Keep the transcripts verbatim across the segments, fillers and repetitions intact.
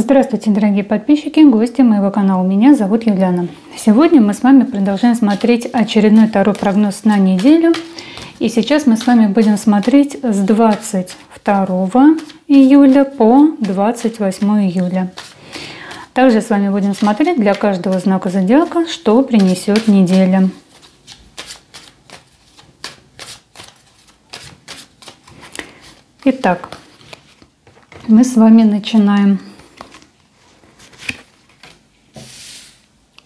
Здравствуйте, дорогие подписчики, гости моего канала. Меня зовут Юляна. Сегодня мы с вами продолжаем смотреть очередной Таро-прогноз на неделю. И сейчас мы с вами будем смотреть с двадцать второго июля по двадцать восьмое июля. Также с вами будем смотреть для каждого знака зодиака, что принесет неделя. Итак, мы с вами начинаем.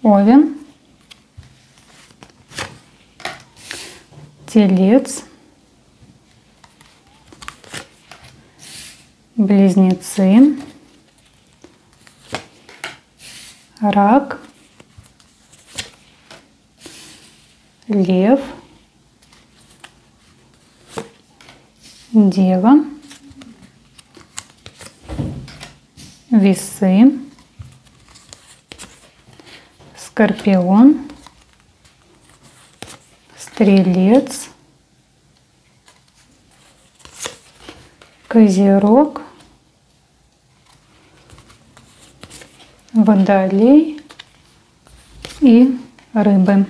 Овен, Телец, Близнецы, Рак, Лев, Дева, Весы, Скорпион, Стрелец, Козерог, Водолей и Рыбы.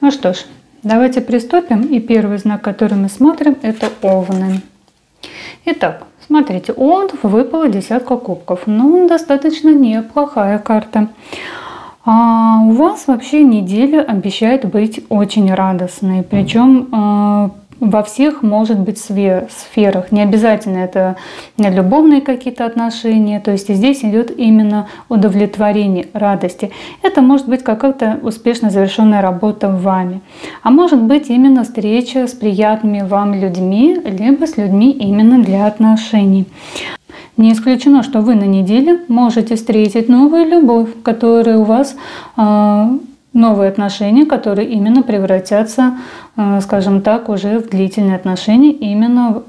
Ну что ж, давайте приступим. И первый знак, который мы смотрим, это Овны. Итак, смотрите, у Овнов выпала десятка кубков. Ну, достаточно неплохая карта. А у вас вообще неделя обещает быть очень радостной, причем э, во всех, может быть, сферах. Не обязательно это любовные какие-то отношения, то есть здесь идет именно удовлетворение радости. Это может быть какая-то успешно завершенная работа вами, а может быть именно встреча с приятными вам людьми, либо с людьми именно для отношений. Не исключено, что вы на неделе можете встретить новую любовь, которая у вас, новые отношения, которые именно превратятся, скажем так, уже в длительные отношения, именно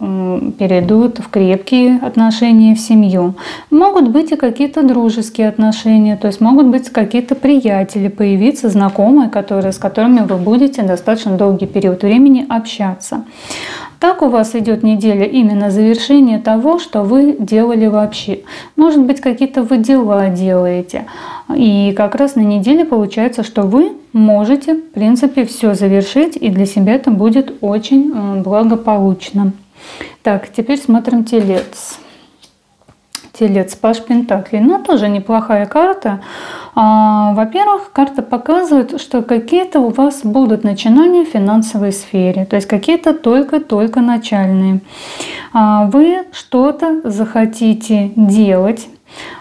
перейдут в крепкие отношения, в семью. Могут быть и какие-то дружеские отношения, то есть могут быть какие-то приятели, появиться знакомые, которые, с которыми вы будете достаточно долгий период времени общаться. Так у вас идет неделя именно завершение того, что вы делали вообще. Может быть, какие-то вы дела делаете. И как раз на неделе получается, что вы можете, в принципе, все завершить, и для себя это будет очень благополучно. Так, теперь смотрим Телец. Телец, Паш Пентаклей. Ну, тоже неплохая карта. Во-первых, карта показывает, что какие-то у вас будут начинания в финансовой сфере, то есть какие-то только-только начальные. Вы что-то захотите делать.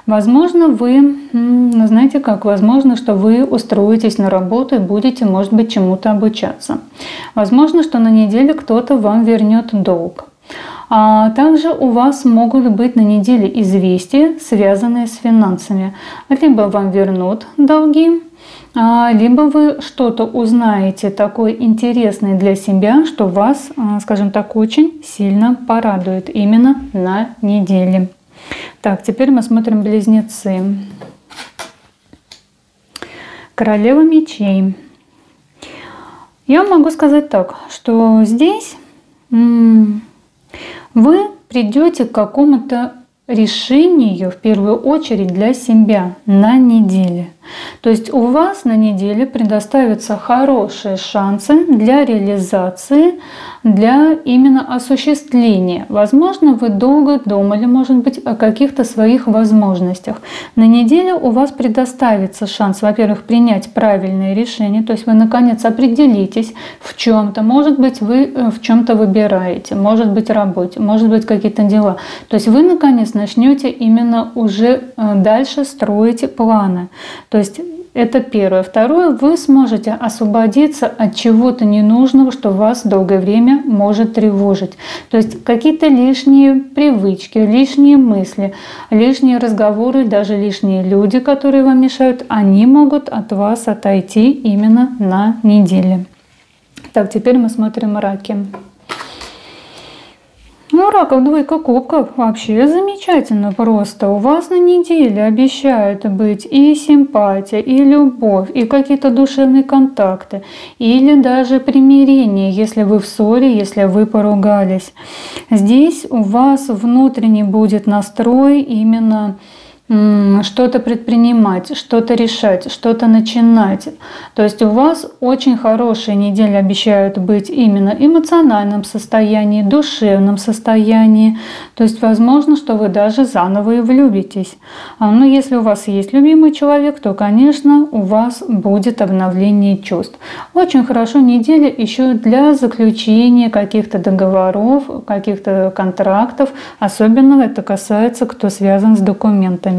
Возможно, вы, знаете как, возможно, что вы устроитесь на работу и будете, может быть, чему-то обучаться. Возможно, что на неделе кто-то вам вернет долг. А также у вас могут быть на неделе известия, связанные с финансами. Либо вам вернут долги, либо вы что-то узнаете такое интересное для себя, что вас, скажем так, очень сильно порадует именно на неделе. Так, теперь мы смотрим Близнецы. Королева мечей. Я могу сказать так, что здесь вы придете к какому-то решению, в первую очередь, для себя на неделе. То есть у вас на неделе предоставятся хорошие шансы для реализации, для именно осуществления. Возможно, вы долго думали, может быть, о каких-то своих возможностях. На неделе у вас предоставится шанс, во-первых, принять правильное решение, то есть вы, наконец, определитесь в чем-то. Может быть, вы в чем-то выбираете, может быть, работе, может быть, какие-то дела. То есть вы, наконец, начнете именно уже дальше строить планы. То есть это первое. Второе, вы сможете освободиться от чего-то ненужного, что вас долгое время может тревожить. То есть какие-то лишние привычки, лишние мысли, лишние разговоры, даже лишние люди, которые вам мешают, они могут от вас отойти именно на неделе. Так, теперь мы смотрим Раки. Ну, Раков двойка кубков, вообще замечательно просто. У вас на неделе обещают быть и симпатия, и любовь, и какие-то душевные контакты, или даже примирение, если вы в ссоре, если вы поругались. Здесь у вас внутренний будет настрой именно что-то предпринимать, что-то решать, что-то начинать. То есть у вас очень хорошие недели обещают быть именно в эмоциональном состоянии, душевном состоянии. То есть возможно, что вы даже заново и влюбитесь. Но если у вас есть любимый человек, то, конечно, у вас будет обновление чувств. Очень хорошо неделя еще для заключения каких-то договоров, каких-то контрактов. Особенно это касается, кто связан с документами.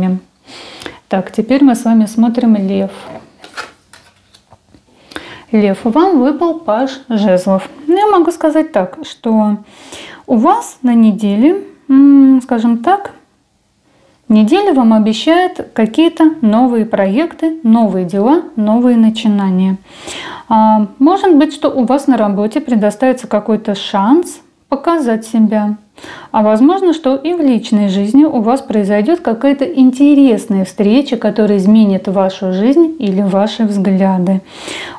Так, теперь мы с вами смотрим Лев. Лев, вам выпал паж жезлов. Я могу сказать так, что у вас на неделе, скажем так, неделя вам обещает какие-то новые проекты, новые дела, новые начинания. Может быть, что у вас на работе предоставится какой-то шанс показать себя. А возможно, что и в личной жизни у вас произойдет какая-то интересная встреча, которая изменит вашу жизнь или ваши взгляды.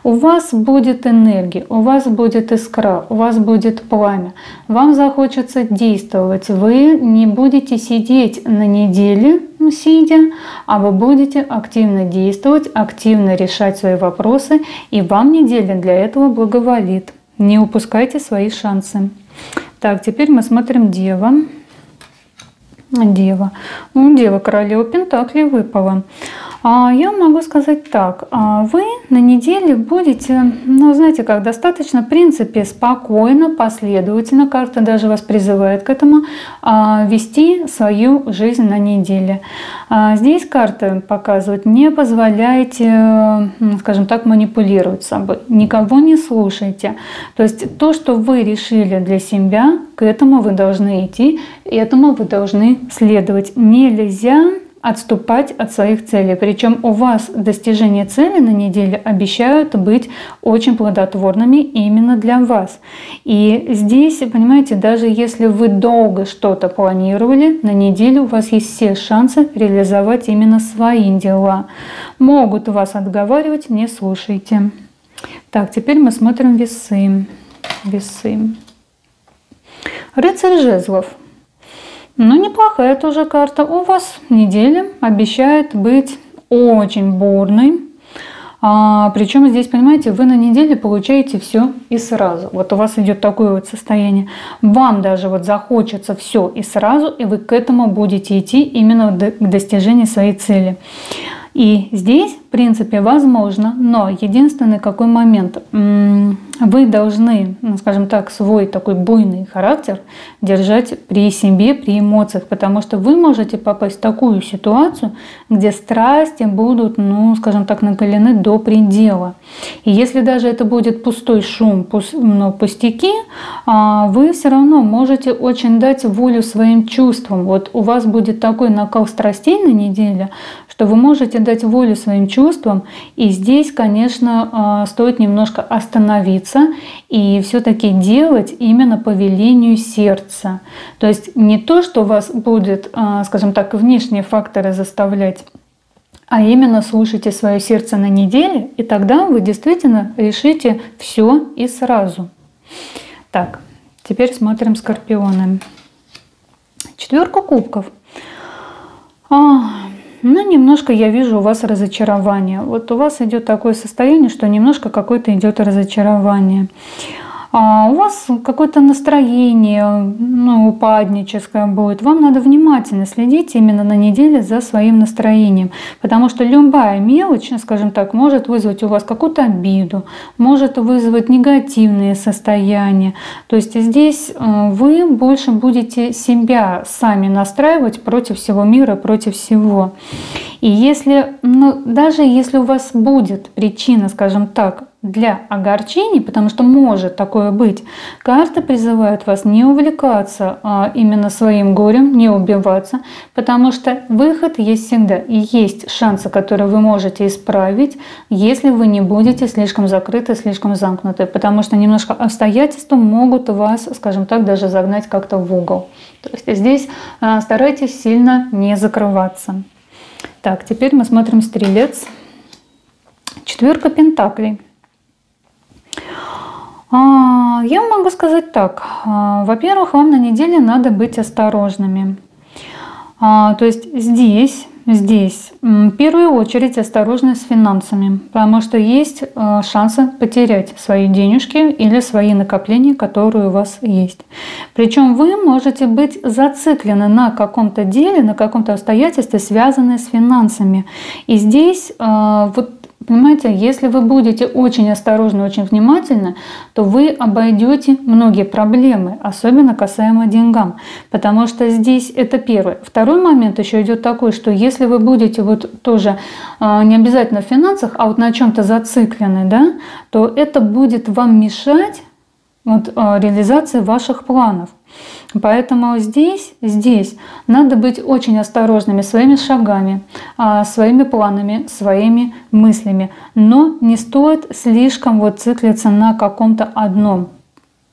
У вас будет энергия, у вас будет искра, у вас будет пламя. Вам захочется действовать. Вы не будете сидеть на неделе, сидя, а вы будете активно действовать, активно решать свои вопросы. И вам неделя для этого благоволит. Не упускайте свои шансы. Так, теперь мы смотрим Дева. Дева. Дева, королева пентаклей выпала. А я могу сказать так. Вы на неделе будете, ну, знаете, как достаточно, в принципе, спокойно, последовательно, карта даже вас призывает к этому, вести свою жизнь на неделе. Здесь карта показывает, не позволяйте, скажем так, манипулировать собой, никого не слушайте. То есть то, что вы решили для себя, к этому вы должны идти, этому вы должны следовать. Нельзя отступать от своих целей. Причем у вас достижение цели на неделе обещают быть очень плодотворными именно для вас. И здесь, понимаете, даже если вы долго что-то планировали, на неделю у вас есть все шансы реализовать именно свои дела. Могут вас отговаривать, не слушайте. Так, теперь мы смотрим Весы. Весы. Рыцарь жезлов. Ну, неплохая тоже карта. У вас неделя обещает быть очень бурной. А, причем здесь, понимаете, вы на неделе получаете все и сразу. Вот у вас идет такое вот состояние. Вам даже вот захочется все и сразу, и вы к этому будете идти именно к достижению своей цели. И здесь, в принципе, возможно, но единственный какой момент. Вы должны, скажем так, свой такой буйный характер держать при себе, при эмоциях, потому что вы можете попасть в такую ситуацию, где страсти будут, ну, скажем так, накалены до предела. И если даже это будет пустой шум, ну, пустяки, вы все равно можете очень дать волю своим чувствам. Вот у вас будет такой накал страстей на неделе, что вы можете дать волю своим чувствам, и здесь, конечно, стоит немножко остановиться и все-таки делать именно по велению сердца. То есть не то, что вас будет, скажем так, внешние факторы заставлять, а именно слушайте свое сердце на неделе, и тогда вы действительно решите все и сразу. Так, теперь смотрим Скорпионы. Четверка кубков. А... Ну, немножко я вижу у вас разочарование. Вот у вас идет такое состояние, что немножко какое-то идет разочарование. А у вас какое-то настроение, ну, упадническое будет. Вам надо внимательно следить именно на неделе за своим настроением. Потому что любая мелочь, скажем так, может вызвать у вас какую-то обиду, может вызвать негативные состояния. То есть здесь вы больше будете себя сами настраивать против всего мира, против всего. И если, ну, даже если у вас будет причина, скажем так, для огорчений, потому что может такое быть, карта призывает вас не увлекаться а именно своим горем, не убиваться, потому что выход есть всегда. И есть шансы, которые вы можете исправить, если вы не будете слишком закрыты, слишком замкнуты, потому что немножко обстоятельства могут вас, скажем так, даже загнать как-то в угол. То есть здесь старайтесь сильно не закрываться. Так, теперь мы смотрим Стрелец. Четверка пентаклей. Я могу сказать так. Во-первых, вам на неделе надо быть осторожными. То есть здесь здесь в первую очередь осторожны с финансами, потому что есть шансы потерять свои денежки или свои накопления, которые у вас есть. Причем вы можете быть зациклены на каком-то деле, на каком-то обстоятельстве, связанное с финансами. И здесь вот, понимаете, если вы будете очень осторожны, очень внимательны, то вы обойдете многие проблемы, особенно касаемо деньгам, потому что здесь это первое. Второй момент еще идет такой, что если вы будете вот тоже не обязательно в финансах, а вот на чем-то зациклены, да, то это будет вам мешать вот реализации ваших планов. Поэтому здесь, здесь надо быть очень осторожными своими шагами, своими планами, своими мыслями. Но не стоит слишком вот циклиться на каком-то одном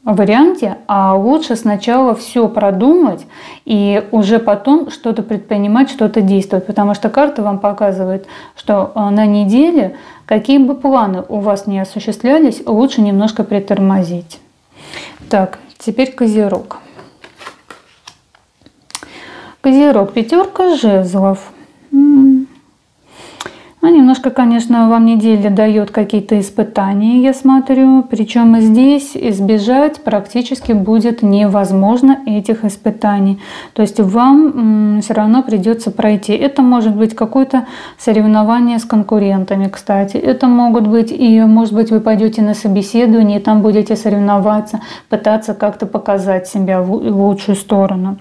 варианте, а лучше сначала все продумать и уже потом что-то предпринимать, что-то действовать. Потому что карта вам показывает, что на неделе, какие бы планы у вас ни осуществлялись, лучше немножко притормозить. Так, теперь Козерог. Козерог, пятерка жезлов. А немножко, конечно, вам неделя дает какие-то испытания, я смотрю. Причем здесь избежать практически будет невозможно этих испытаний. То есть вам все равно придется пройти. Это может быть какое-то соревнование с конкурентами, кстати. Это могут быть и, может быть, вы пойдете на собеседование, и там будете соревноваться, пытаться как-то показать себя в лучшую сторону.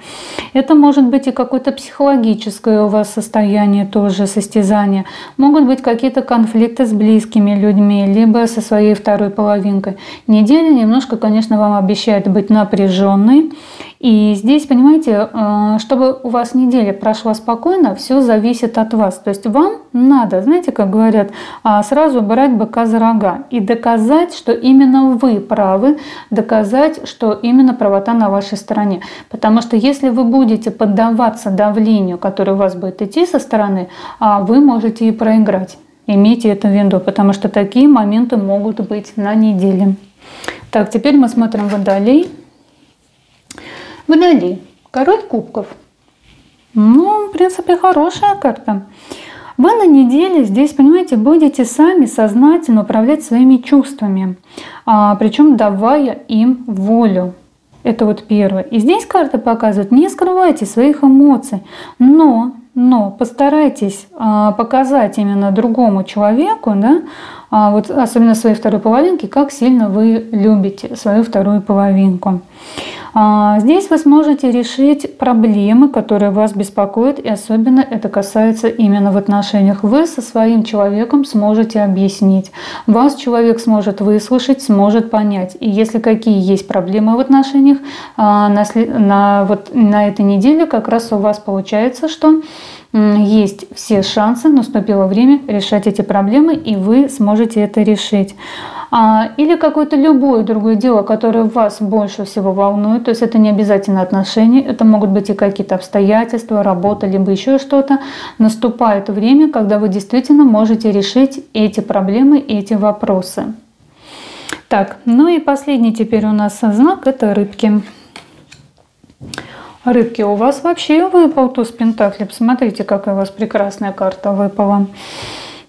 Это может быть и какое-то психологическое у вас состояние тоже, состязание. Могут быть какие-то конфликты с близкими людьми, либо со своей второй половинкой. Неделя немножко, конечно, вам обещает быть напряженной. И здесь, понимаете, чтобы у вас неделя прошла спокойно, все зависит от вас. То есть вам надо, знаете, как говорят, сразу брать быка за рога и доказать, что именно вы правы, доказать, что именно правота на вашей стороне. Потому что если вы будете поддаваться давлению, которое у вас будет идти со стороны, вы можете и проиграть. Имейте это в виду, потому что такие моменты могут быть на неделе. Так, теперь мы смотрим Водолей. Водолей, король кубков. Ну, в принципе, хорошая карта. Вы на неделе здесь, понимаете, будете сами сознательно управлять своими чувствами, причем давая им волю. Это вот первое. И здесь карта показывает, не скрывайте своих эмоций, но, но постарайтесь показать именно другому человеку, да, вот особенно своей второй половинке, как сильно вы любите свою вторую половинку. Здесь вы сможете решить проблемы, которые вас беспокоят, и особенно это касается именно в отношениях. Вы со своим человеком сможете объяснить. Вас человек сможет выслушать, сможет понять. И если какие есть проблемы в отношениях, на, на, вот, на этой неделе как раз у вас получается, что есть все шансы, наступило время решать эти проблемы, и вы сможете это решить. Или какое-то любое другое дело, которое вас больше всего волнует. То есть это не обязательно отношения, это могут быть и какие-то обстоятельства, работа, либо еще что-то. Наступает время, когда вы действительно можете решить эти проблемы, эти вопросы. Так, ну и последний теперь у нас знак – это рыбки. Рыбки, у вас вообще выпал туз пентаклей. Посмотрите, какая у вас прекрасная карта выпала.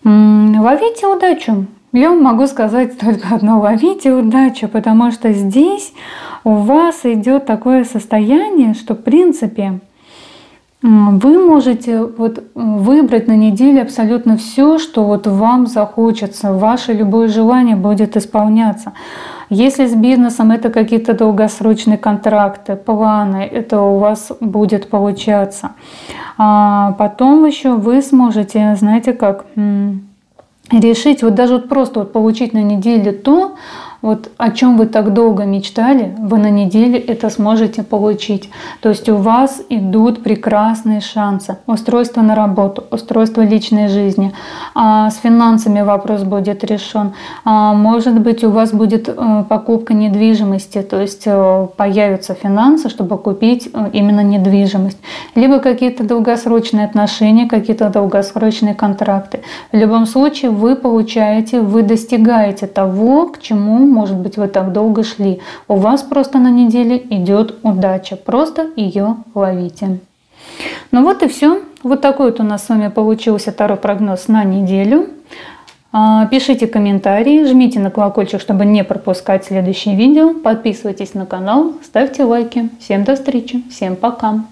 Ловите удачу. Я могу сказать только одно: ловите удачу, потому что здесь у вас идет такое состояние, что в принципе вы можете вот выбрать на неделю абсолютно все, что вот вам захочется, ваше любое желание будет исполняться. Если с бизнесом это какие-то долгосрочные контракты, планы, это у вас будет получаться. А потом еще вы сможете, знаете как, решить, вот даже вот просто вот получить на неделе то, вот о чем вы так долго мечтали, вы на неделе это сможете получить. То есть у вас идут прекрасные шансы. Устройство на работу, устройство личной жизни. А с финансами вопрос будет решен. А может быть, у вас будет покупка недвижимости, то есть появятся финансы, чтобы купить именно недвижимость. Либо какие-то долгосрочные отношения, какие-то долгосрочные контракты. В любом случае вы получаете, вы достигаете того, к чему, может быть, вы так долго шли. У вас просто на неделе идет удача. Просто ее ловите. Ну вот и все. Вот такой вот у нас с вами получился таро-прогноз на неделю. Пишите комментарии, жмите на колокольчик, чтобы не пропускать следующие видео. Подписывайтесь на канал, ставьте лайки. Всем до встречи, всем пока!